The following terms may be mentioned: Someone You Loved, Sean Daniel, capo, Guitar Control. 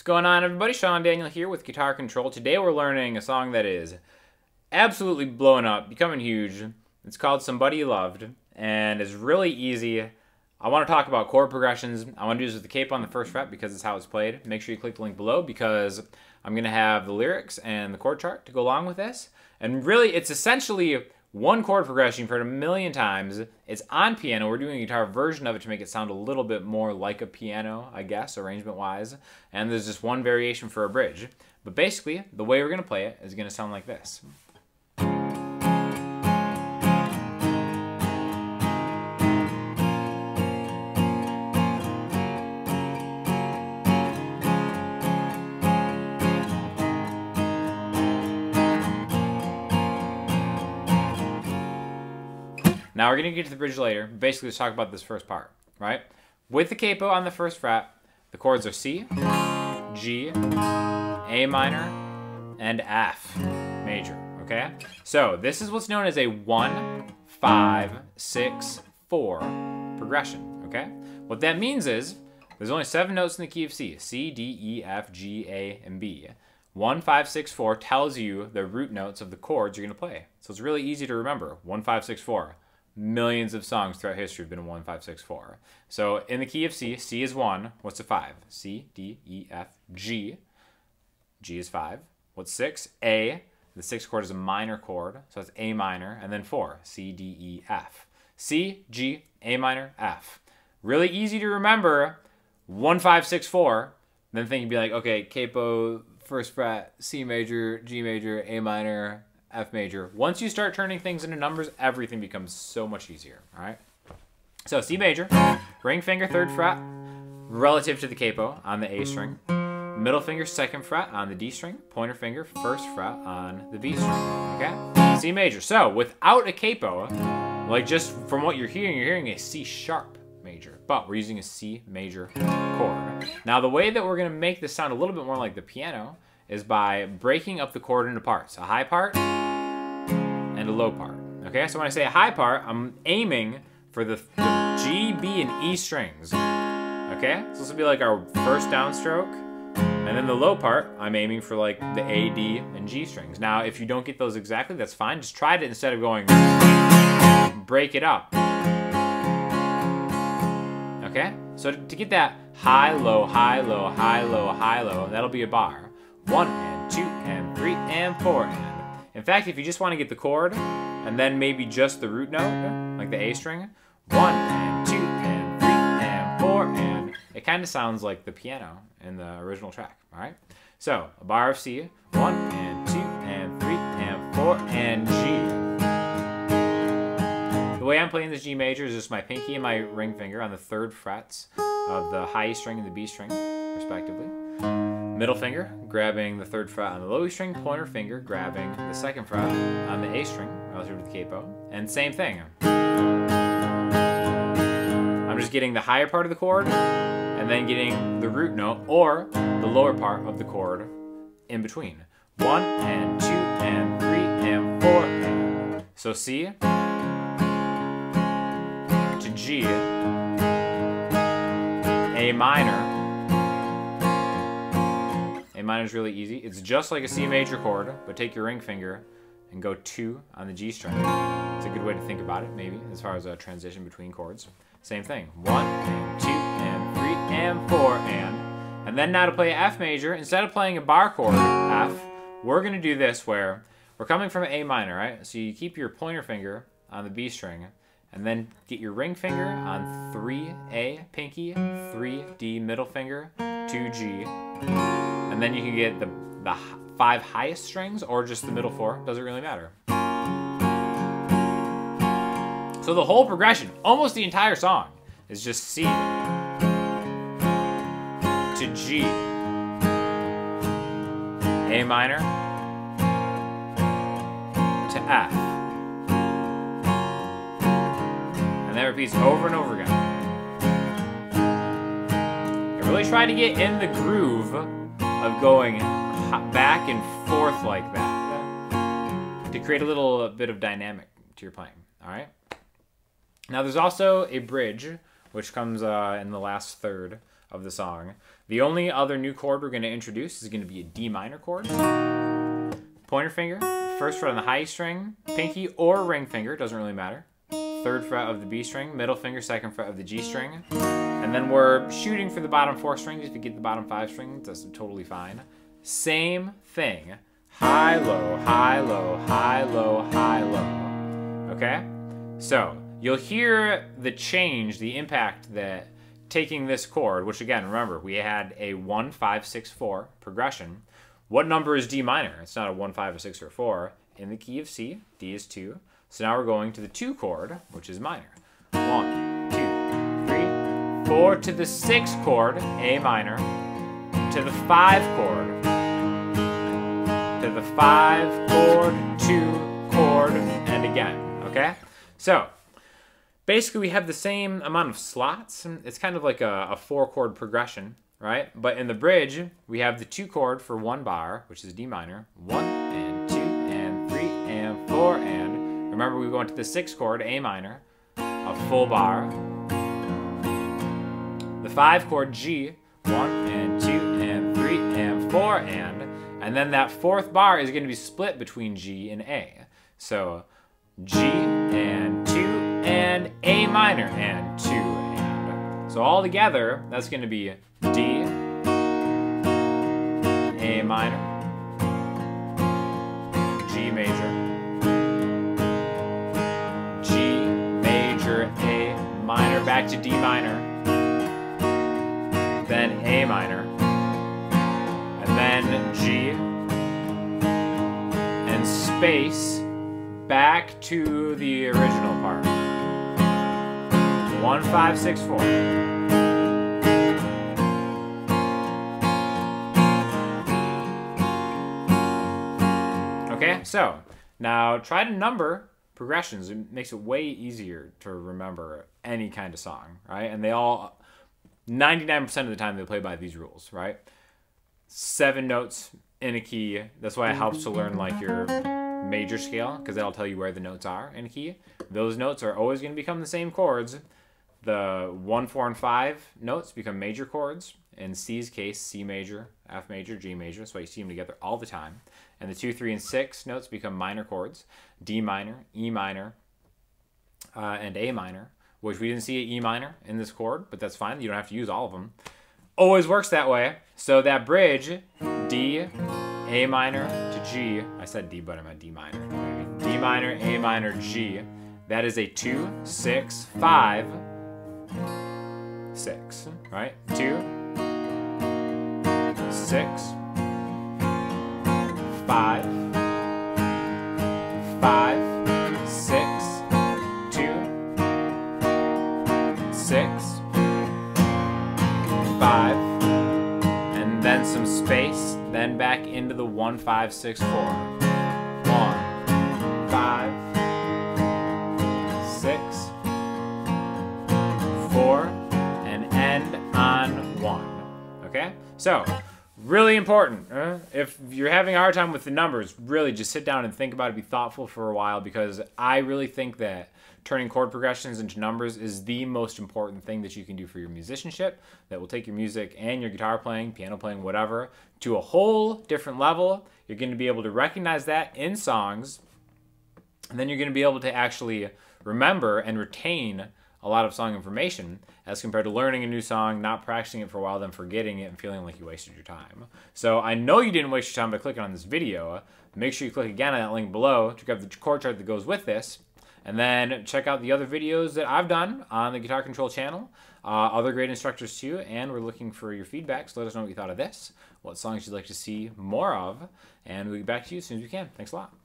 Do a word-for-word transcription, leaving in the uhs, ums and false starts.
What's going on, everybody? Sean Daniel here with Guitar Control. Today we're learning a song that is absolutely blowing up, becoming huge. It's called Somebody You Loved, and it's really easy. I want to talk about chord progressions. I want to do this with the capo on the first fret because it's how it's played. Make sure you click the link below because I'm going to have the lyrics and the chord chart to go along with this. And really, it's essentially one chord progression. You've heard a million times. It's on piano. We're doing a guitar version of it to make it sound a little bit more like a piano, I guess, arrangement-wise. And there's just one variation for a bridge. But basically, the way we're going to play it is going to sound like this. Now we're going to get to the bridge later. Basically, let's talk about this first part, right? With the capo on the first fret, the chords are C, G, A minor, and F major, okay? So this is what's known as a one five six four progression, okay? What that means is there's only seven notes in the key of C, C, D, E, F, G, A, and B. One, five, six, four tells you the root notes of the chords you're going to play. So it's really easy to remember, one, five, six, four. Millions of songs throughout history have been one, five, six, four. So in the key of C, C is one. What's a five? C, D, E, F, G. G is five. What's six? A. The sixth chord is a minor chord, so it's A minor. And then four, C, D, E, F. C, G, A minor, F. Really easy to remember, one, five, six, four. Then think you'd be like, okay, capo, first fret, C major, G major, A minor, F major. Once you start turning things into numbers, everything becomes so much easier, all right? So C major, ring finger third fret relative to the capo on the A string, middle finger second fret on the D string, pointer finger first fret on the B string, okay? C major. So without a capo, like just from what you're hearing, you're hearing a C sharp major, but we're using a C major chord. Now the way that we're gonna make this sound a little bit more like the piano is by breaking up the chord into parts, a high part and a low part. Okay, so when I say a high part, I'm aiming for the, the G, B, and E strings. Okay, so this will be like our first downstroke, and then the low part, I'm aiming for like the A, D, and G strings. Now, if you don't get those exactly, that's fine. Just try it instead of going, break it up. Okay, so to get that high, low, high, low, high, low, high, low, that'll be a bar. One and two and three and four and. In fact, if you just want to get the chord and then maybe just the root note, like the A string, one and two and three and four and. It kind of sounds like the piano in the original track, all right? So a bar of C, one and two and three and four and G. The way I'm playing this G major is just my pinky and my ring finger on the third frets of the high E string and the B string, respectively. Middle finger grabbing the third fret on the low E string, pointer finger grabbing the second fret on the A string relative to the capo, and same thing. I'm just getting the higher part of the chord and then getting the root note or the lower part of the chord in between. One and two and three and four and. So C to G, A minor. A minor is really easy. It's just like a C major chord, but take your ring finger and go two on the G string. It's a good way to think about it, maybe, as far as a transition between chords. Same thing. One and two and three and four and. And then now to play F major, instead of playing a bar chord, F, we're going to do this where we're coming from A minor, right? So you keep your pointer finger on the B string and then get your ring finger on three A pinky, three D middle finger, two G. And then you can get the, the five highest strings or just the middle four. Doesn't really matter. So the whole progression, almost the entire song, is just C to G, A minor to F. And that repeats over and over again. I really try to get in the groove of going back and forth like that to create a little bit of dynamic to your playing, all right? Now there's also a bridge, which comes uh, in the last third of the song. The only other new chord we're going to introduce is going to be a D minor chord. Pointer finger, first fret on the high E string, pinky or ring finger, doesn't really matter. Third fret of the B string, middle finger, second fret of the G string. And then we're shooting for the bottom four strings. If you get the bottom five strings, that's totally fine. Same thing. High, low, high, low, high, low, high, low. Okay? So you'll hear the change, the impact that taking this chord, which again, remember, we had a one, five, six, four progression. What number is D minor? It's not a one, five, a six, or a four. In the key of C, D is two. So now we're going to the two chord, which is minor. One, two, three, four. To the six chord, A minor. To the five chord. To the five chord, two chord, and again. Okay? So basically we have the same amount of slots. It's kind of like a, a four chord progression, right? But in the bridge, we have the two chord for one bar, which is D minor. One and two and three and four and. Remember, we go into the sixth chord, A minor, a full bar. The five chord, G, one and two and three and four and, and then that fourth bar is going to be split between G and A. So G and two and A minor and two and. So all together, that's going to be D, A minor, G major. Minor, back to D minor, then A minor, and then G, and space back to the original part. One, five, six, four. Okay, so now try to number progressions. It makes it way easier to remember any kind of song, right? And they all, ninety-nine percent of the time, they play by these rules, right? Seven notes in a key. That's why it helps to learn like your major scale, because that'll tell you where the notes are in a key. Those notes are always going to become the same chords. The one, four, and five notes become major chords. In C's case, C major, F major, G major. That's why you see them together all the time. And the two, three, and six notes become minor chords. D minor, E minor, uh, and A minor, which we didn't see an E minor in this chord, but that's fine. You don't have to use all of them. Always works that way. So that bridge, D, A minor to G. I said D, but I meant D minor. D minor, A minor, G. That is a two, six, five, six, right? Two, six, five, five, six, two, six, five, and then some space, then back into the one, five, six, four. One, five, six, four, and end on one. Okay? So really important. Uh, if you're having a hard time with the numbers, really just sit down and think about it. Be thoughtful for a while, because I really think that turning chord progressions into numbers is the most important thing that you can do for your musicianship. That will take your music and your guitar playing, piano playing, whatever, to a whole different level. You're going to be able to recognize that in songs, and then you're going to be able to actually remember and retain a lot of song information as compared to learning a new song, not practicing it for a while, then forgetting it and feeling like you wasted your time. So I know you didn't waste your time by clicking on this video. Make sure you click again on that link below to grab the chord chart that goes with this. And then check out the other videos that I've done on the Guitar Control channel. Uh, other great instructors too. And we're looking for your feedback. So let us know what you thought of this, what songs you'd like to see more of. And we'll get back to you as soon as we can. Thanks a lot.